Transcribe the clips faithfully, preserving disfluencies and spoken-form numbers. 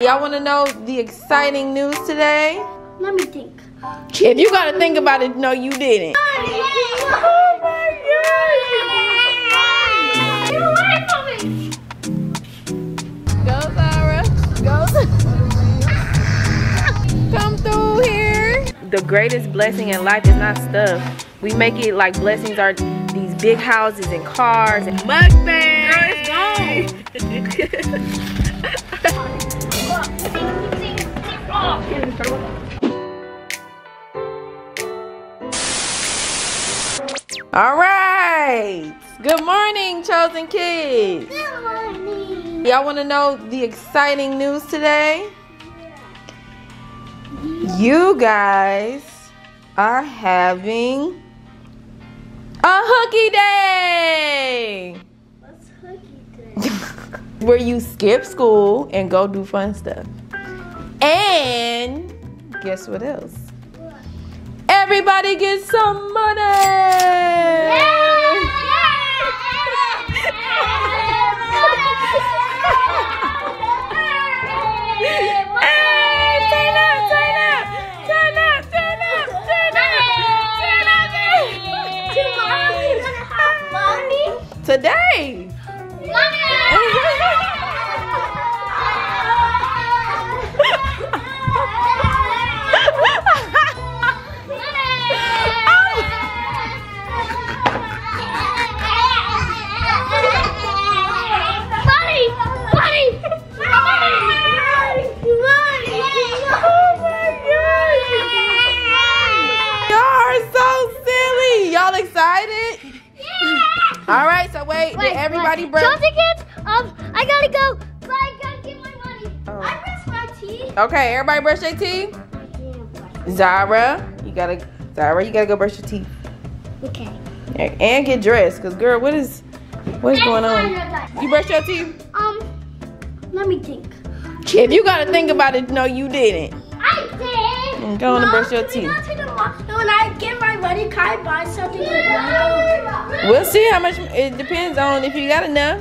Y'all want to know the exciting news today? Let me think. If you gotta think about it, no, you didn't. Oh my God! Get away from it! Go, Zara. Go, Zara. Come through here. The greatest blessing in life is not stuff. We make it like blessings are these big houses and cars and mukbang. Girl, it's gone. All right. Good morning, Chozen Kids. Good morning. Y'all want to know the exciting news today? Yeah. You guys are having a hooky day. What's hooky day? Where you skip school and go do fun stuff. And guess what else? What? Everybody gets some money! Yeah! Hey, turn up, turn up! Turn up, turn up, turn up! Turn up! Tomorrow we're gonna have money? Today! Money! All right, so wait, wait did everybody break? Chozen Kids, um, I gotta go, but I gotta get my money. Oh. I brush my teeth. Okay, everybody brush their teeth. Yeah, Zara, you gotta, Zara, you gotta go brush your teeth. Okay. And get dressed, cause girl, what is, what is going on? You brush your teeth? Um, let me think. If you gotta think about it, no, you didn't. I did. Go on and brush your teeth. When I get my money, can I buy something? Yeah. We'll see how much. It depends on if you got enough.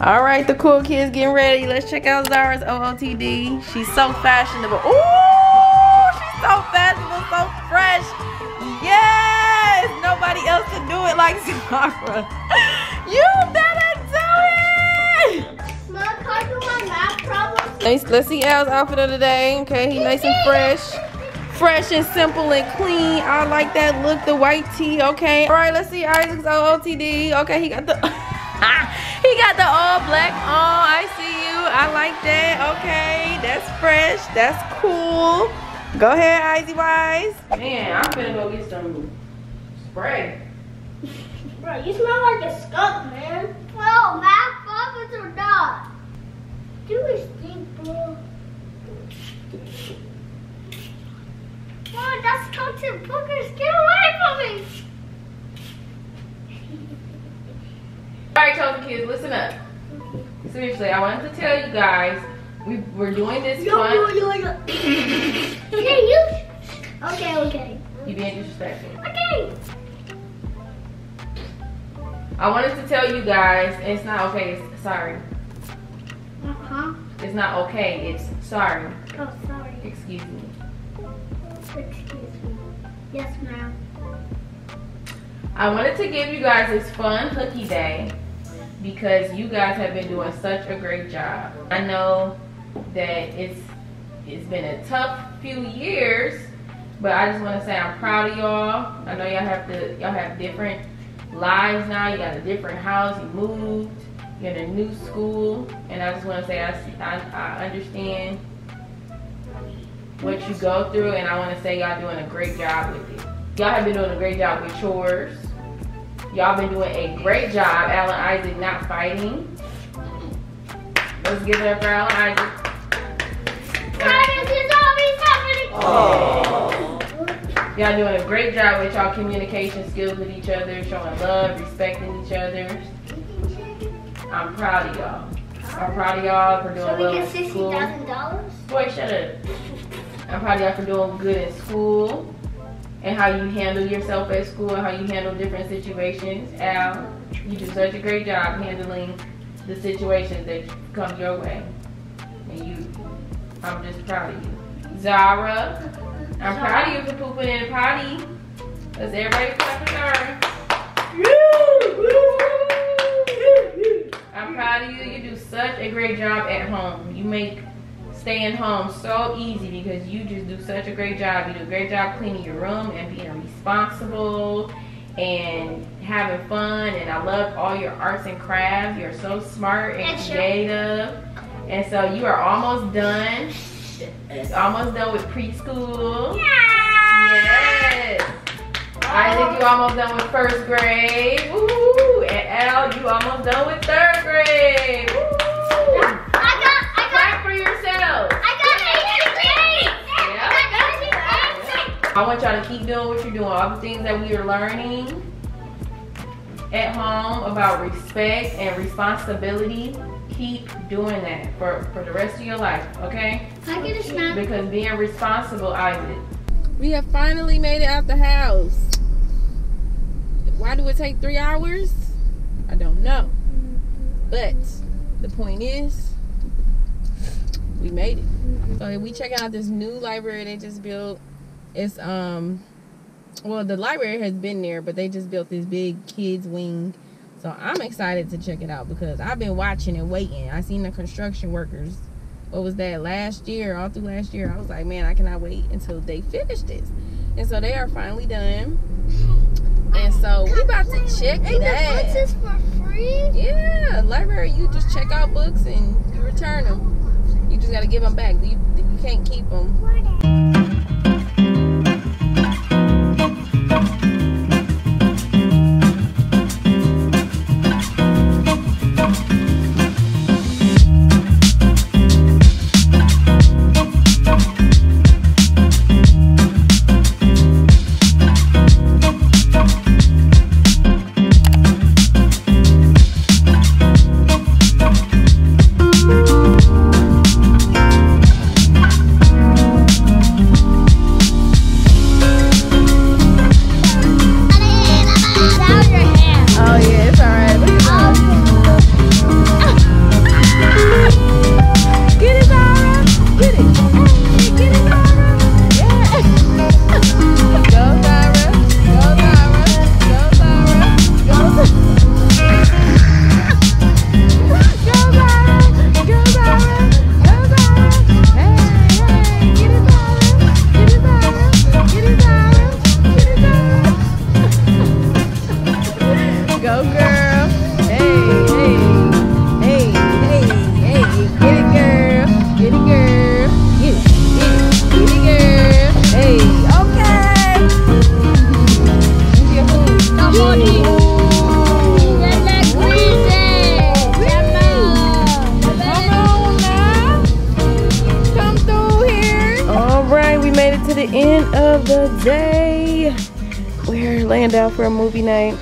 All right, the cool kids getting ready. Let's check out Zara's O O T D. She's so fashionable. Ooh, she's so fashionable, so fresh. Yes, nobody else can do it like Zara. You better do it. Mom, can I do my math problem? Let's, let's see Al's outfit of the day. Okay, he's nice and fresh. Fresh and simple and clean. I like that look, the white tee, okay. All right, let's see Isaac's O O T D. Okay, he got the, he got the all black on. I see you, I like that, okay. That's fresh, that's cool. Go ahead, Izzy Wise. Man, I'm finna go get some spray. Bro, you smell like a skunk, man. Well, math puppets or not. Do we stink, bro? Mom, that's Thompson Bookers. Get away from me! Alright, Chozen Kids, listen up. Seriously, I wanted to tell you guys, we, we're doing this yo, fun. Yo, yo, yo. Okay, you. Okay, okay. You being disrespectful. Okay. I wanted to tell you guys, it's not okay, it's sorry. Uh-huh. It's not okay, it's sorry. Oh, sorry. Excuse me. Excuse me. Yes, ma'am. I wanted to give you guys this fun hooky day because you guys have been doing such a great job. I know that it's it's been a tough few years, but I just want to say I'm proud of y'all. I know y'all have to y'all have different lives now. You got a different house. You moved. You're in a new school, and I just want to say I I, I understand what you go through, and I want to say y'all doing a great job with it. Y'all have been doing a great job with chores. Y'all been doing a great job. Allen Isaac not fighting. Let's give it up for Allen Isaac. Oh. Y'all doing a great job with y'all communication skills with each other, showing love, respecting each other. I'm proud of y'all. I'm proud of y'all for doing so we well get in school. sixty thousand dollars? Boy, shut up. I'm proud of y'all for doing good in school and how you handle yourself at school and how you handle different situations. Al, you do such a great job handling the situations that come your way. And you I'm just proud of you. Zara, I'm Zara. proud of you for pooping in potty. Let's everybody clap for Zara. I'm proud of you. You do such a great job at home. You make staying home so easy because you just do such a great job. You do a great job cleaning your room and being responsible and having fun. And I love all your arts and crafts. You're so smart and creative. And so you are almost done. It's almost done with preschool. Yeah. Yes. Oh. Isaac, you almost done with first grade. Woo. And Al, you almost done with third grade. Woo. I got, I got. Clap for yourself. I got eighteen grades. Yeah. I got eighteen grades. I want y'all to keep doing what you're doing. All the things that we are learning at home about respect and responsibility. Keep doing that for, for the rest of your life, okay? I get a snack. Because being responsible, Isaac. We have finally made it out the house. Why do it take three hours? I don't know. But the point is, we made it. Mm-hmm. So we checking out this new library they just built. It's, um, well, the library has been there, but they just built this big kids wing. So I'm excited to check it out because I've been watching and waiting. I seen the construction workers. What was that? Last year, all through last year. I was like, man, I cannot wait until they finish this. And so they are finally done. And so we about to check it out. And the books is for free? Yeah, library. You just check out books and you return them. You just got to give them back. You, you can't keep them. Night.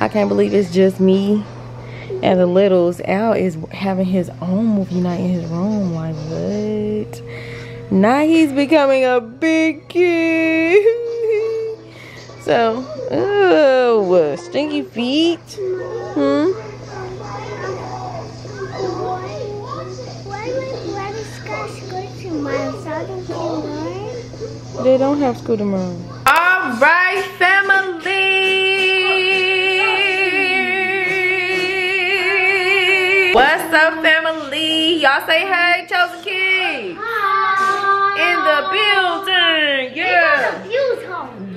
I can't believe it's just me and the littles. Al is having his own movie night in his room. Like, what? Now he's becoming a big kid. So, oh, stinky feet. Hmm? They don't have school tomorrow. All right, family. What's up, family? Y'all say hey, Chozen Kids. Hi. In the building. Yeah. The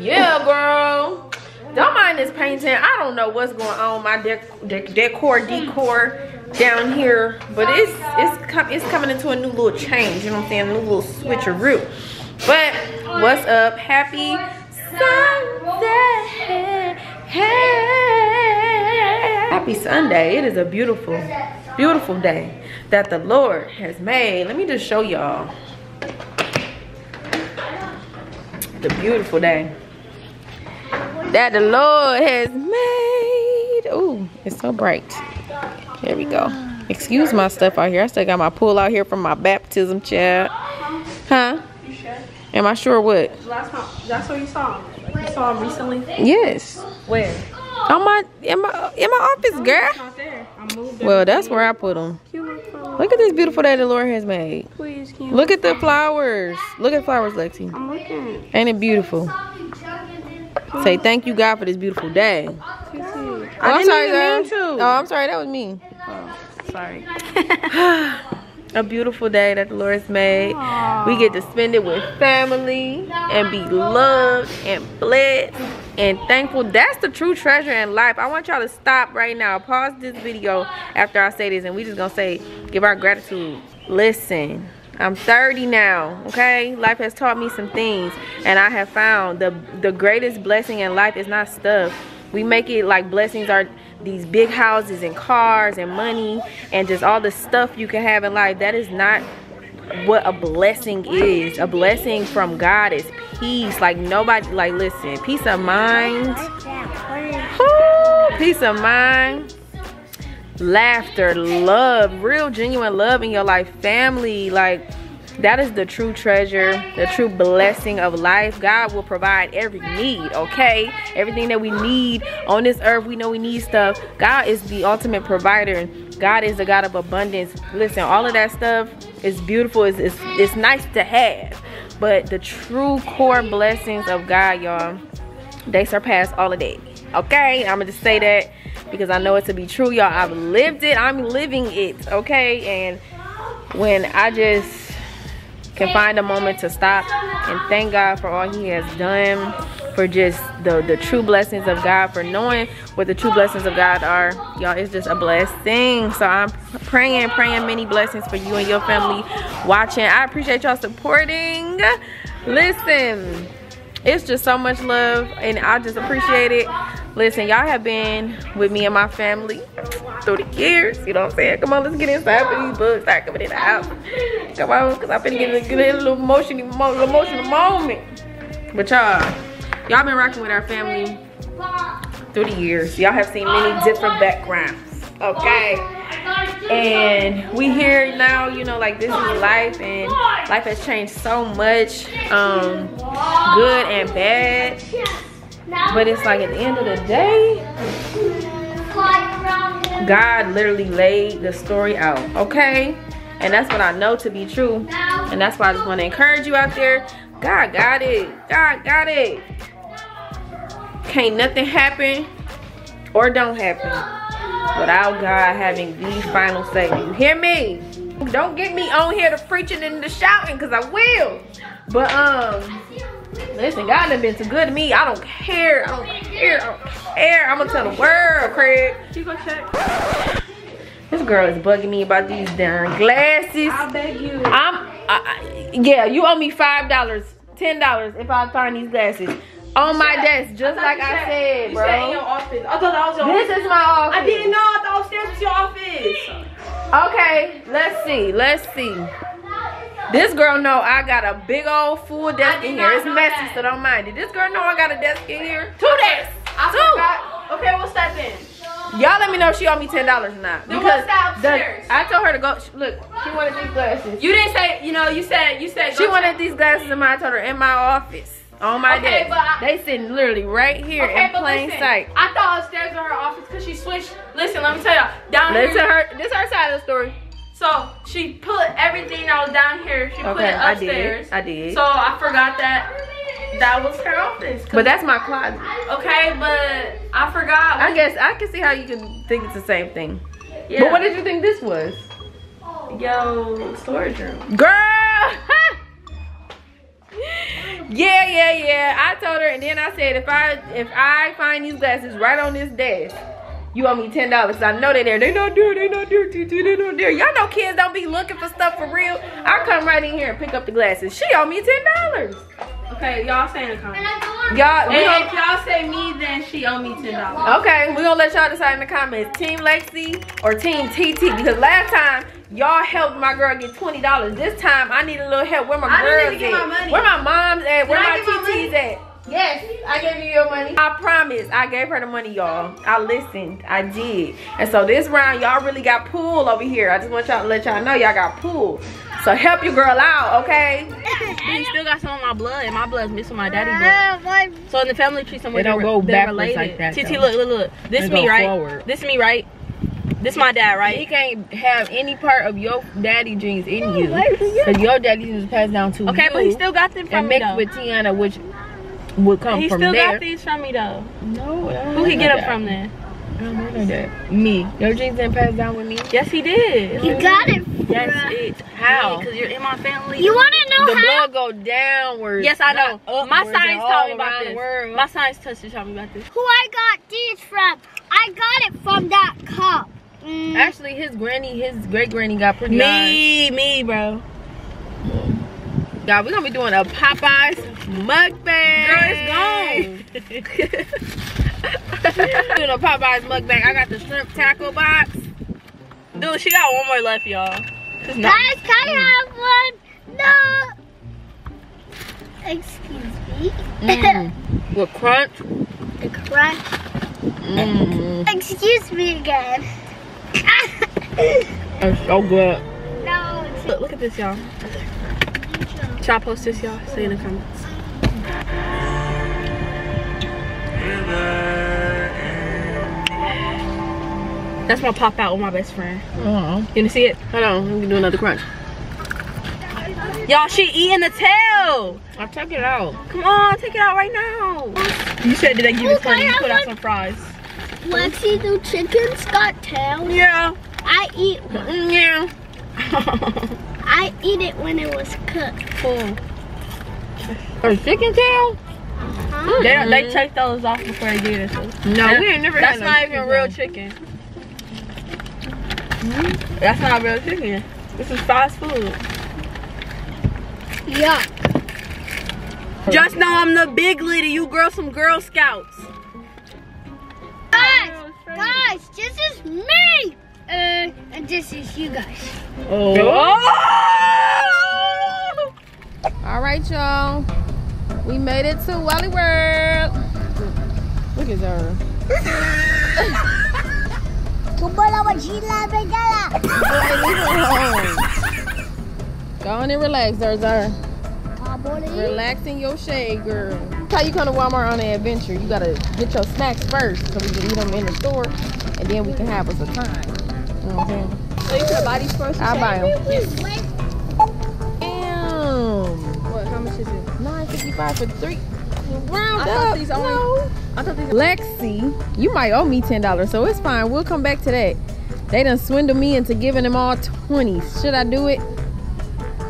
yeah, girl. Don't mind this painting. I don't know what's going on. My dec dec decor, decor down here. But it's it's, com it's coming into a new little change. You know what I'm saying? A new little switcheroo. But what's up? Happy Sunday. Happy Sunday. It is a beautiful Beautiful day that the Lord has made. Let me just show y'all the beautiful day that the Lord has made. Ooh, it's so bright. There we go. Excuse my stuff out here. I still got my pool out here from my baptism chair. Huh? You sure? Am I sure what? Last time, that's what you saw. You saw him recently? Yes. Where? On my in my in my office, girl. Well, that's where I put them. Look at this beautiful day the Lord has made. Please, can you look at the flowers. Look at flowers, Lexi. I'm looking. Ain't it beautiful? Say thank you, God, for this beautiful day. Oh, I'm sorry, girl. Oh, I'm sorry. That was me. Oh, sorry. A beautiful day that the Lord has made. Aww. We get to spend it with family and be loved and blessed and thankful. That's the true treasure in life. I want y'all to stop right now. Pause this video after I say this, and we just gonna say, give our gratitude. Listen, I'm thirty now, okay? Life has taught me some things, and I have found the, the greatest blessing in life is not stuff. We make it like blessings are these big houses and cars and money and just all the stuff you can have in life. That is not what a blessing is. A blessing from God is peace. Like nobody, like listen, peace of mind. Ooh, peace of mind. Laughter, love, real genuine love in your life, family, like that is the true treasure, the true blessing of life. God will provide every need, okay? Everything that we need on this earth, we know we need stuff. God is the ultimate provider. God is the God of abundance. Listen, all of that stuff is beautiful. It's, it's, it's nice to have. But the true core blessings of God, y'all, they surpass all of that, okay? I'm going to just say that because I know it to be true, y'all. I've lived it. I'm living it, okay? And when I just can find a moment to stop and thank God for all he has done, for just the the true blessings of God, for knowing what the true blessings of God are, y'all, it's just a blessing. So I'm praying praying many blessings for you and your family watching. I appreciate y'all supporting. Listen, it's just so much love and I just appreciate it. Listen, y'all have been with me and my family through the years, you know what I'm saying? Come on, let's get inside for these bugs. Start coming in the house. Come on, because I've been getting a little emotional, emotional moment. But y'all, y'all been rocking with our family through the years. Y'all have seen many different backgrounds, okay? And we here now, you know, like this is life, and life has changed so much, um, good and bad. But it's like at the end of the day, God literally laid the story out, okay? And that's what I know to be true. And that's why I just want to encourage you out there. God got it. God got it. Can't nothing happen or don't happen without God having the final say. You hear me? Don't get me on here to preaching and to shouting, because I will. But, um... listen, God done been too good to me. I don't care. I don't care. I don't care. I'm gonna tell the world, Craig. You gonna check? This girl is bugging me about these darn glasses. I beg you. I'm. I, I, yeah, you owe me five dollars, ten dollars if I find these glasses on my desk, just like I said, bro. You said in your office. I thought I was your office. This is my office. I didn't know. I thought upstairs was your office. Okay, let's see. Let's see. This girl know I got a big old full desk in here. It's messy, that. So don't mind it. This girl know I got a desk in here. Two desks. I Two. Forgot. Okay, we'll step in. Y'all let me know if she owe me ten dollars or not. Then because we'll the, I told her to go. She, look, she wanted these glasses. You didn't say, you know, you said, you said. She wanted these glasses in my, I told her, in my office. On my okay, desk. But I, they sitting literally right here okay, in plain listen, sight. I thought upstairs in her office because she switched. Listen, let me tell y'all. Down listen here. Her, this is her side of the story. So she put everything that was down here, she okay, put it upstairs. I did, I did. So I forgot that that was her office. But that's my closet. Okay, but I forgot. I guess I can see how you can think it's the same thing. Yeah. But what did you think this was? Yo, storage room. Girl! Yeah, yeah, yeah. I told her, and then I said, if I if I find these glasses right on this desk, you owe me ten dollars. I know they're there. They don't do it. They don't do it. They don't do it. Y'all know kids don't be looking for stuff for real. I come right in here and pick up the glasses. She owe me ten dollars. Okay, y'all say in the comments. Y'all, and if y'all say me, then she owe me ten dollars. Okay, we're gonna let y'all decide in the comments, Team Lexi or Team T T, because last time y'all helped my girl get twenty dollars. This time I need a little help. Where my I girls need to get at? My money. Where my mom's at? Where my T T's at? Yes, I gave you your money. I promise. I gave her the money, y'all. I listened. I did. And so this round, y'all really got pulled over here. I just want y'all to let y'all know y'all got pulled. So help your girl out, okay? You still got some of my blood, and my blood's mixed with my daddy's blood. So in the family tree, somewhere they don't go backwards like that. T T, look, look, look. This me, right? This me, right? This my dad, right? He can't have any part of your daddy genes in you. Because your daddy genes was passed down to okay, you. But he still got them from me, though. And mixed with Tianna, which would come he from there. He still got these from me, though. No. Who he get them from, then? I don't know that. Me. Your genes didn't pass down with me? Yes, he did. He got it. That's it. How? Because you're in my family. You want to know the how? The blood go downwards. Yes, I know. My science told me about this. My science teacher told me about this. Who I got these from? I got it from that cop. Mm. Actually, his granny, his great granny got pretty Me, nice. me, bro. God, we're going to be doing a Popeyes mukbang. Girl, it's gone. Doing a Popeye's mukbang. I got the shrimp tackle box. Dude, she got one more left, y'all. Guys, can I have one? No. Excuse me. Mm. With crunch? The crunch. Mm. Excuse me again. It's so good. No. It's look, look at this, y'all. Should I post this, y'all? Say in the comments. That's my pop out with my best friend. Uh-huh. You gonna see it? Hold on, let me do another crunch. Y'all, she eating the tail. I'll take it out. Come on, take it out right now. You said did they give you some? You put out some fries. Lexi, do chickens got tails? Yeah. I eat one. Yeah. I eat it when it was cooked. Cool. A chicken tail? Mm-hmm. They don't, they take those off before they get it. So. No, that, we ain't never. That's had not even real chicken. Mm-hmm. That's not real chicken. This is fast food. Yeah. Just know I'm the big leader. You girl, some Girl Scouts. Guys, guys, this is me, uh, and this is you guys. Oh. Oh! All right, y'all. We made it to Wally World. Look at her. Go on and relax, Zara. Relax in your shade, girl. That's how you come to Walmart on an adventure. You gotta get your snacks first so we can eat them in the store and then we can have us a time. You know what I'm saying? So you can buy these first? I'll buy them. Yes. nine fifty-five for three. Round up. These only, no. I thought these Lexi, you might owe me ten dollars, so it's fine. We'll come back to that. They done swindled me into giving them all twenties. Should I do it?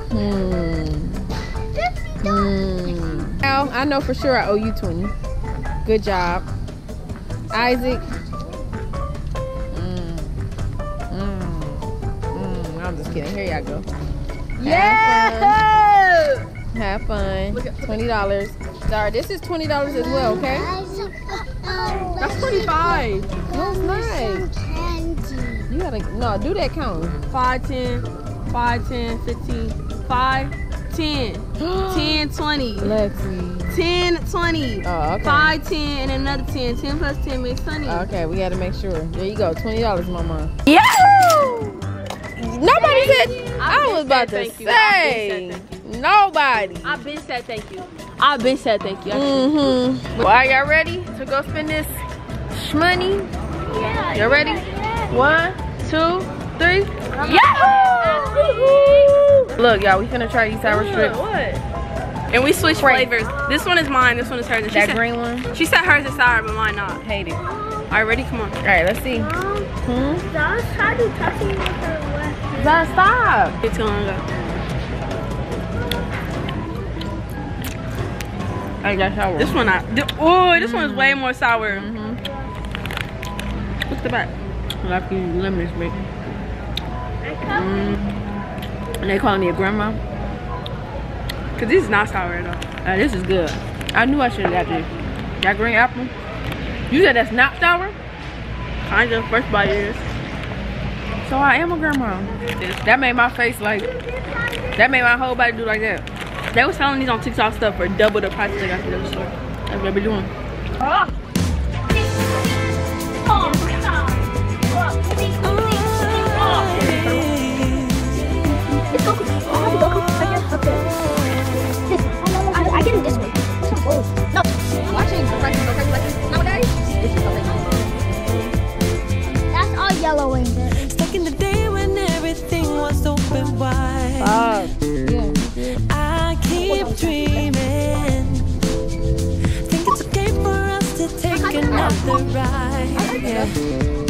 Hmm. Hmm. Al, I know for sure I owe you twenty. Good job. Isaac. Mm. Mm. Mm. I'm just kidding. Here y'all go. Yeah! Have fun. twenty dollars. Sorry, this is twenty dollars as well, okay? That's twenty-five dollars. That's nice. You gotta, no, do that count. five, ten, five, ten, fifteen, five, ten, ten, twenty. Lexi. ten, twenty. Oh, okay. five, ten, and another ten. ten plus ten makes twenty. Okay, we gotta make sure. There you go. twenty dollars, mama. Yeah! Nobody said, I was about to say. Nobody. I've been said thank you. I've been said thank you. Mm-hmm. Well, are y'all ready to go spend this shmoney? Yeah. Y'all ready? Yeah. One, two, three. Yahoo! Look, y'all, we finna try these sour strips. What? And we switched flavors. This one is mine. This one is hers. That said, green one? She said hers is sour, but mine not. Hate it. All right, ready? Come on. All right, let's see. Hmm? Try to touch me with her left. Stop. It's gonna go. I got sour. This one, I, th oh, this mm. one's way more sour. Mm -hmm. What's the back? Like these lemons, baby. Mm. And they calling me a grandma. Cause this is not sour at all. Uh, this is good. I knew I should have got this. That green apple. You said that's not sour? Kind of, first bite is. So I am a grandma. That made my face like, that made my whole body do like that. They were selling these on TikTok stuff for double the price they got from the store. That's what I've been doing. Ah. I get it this way. No. Watching the prices go crazy like this nowadays. This is something. That's all yellow and red. the ride. Yeah.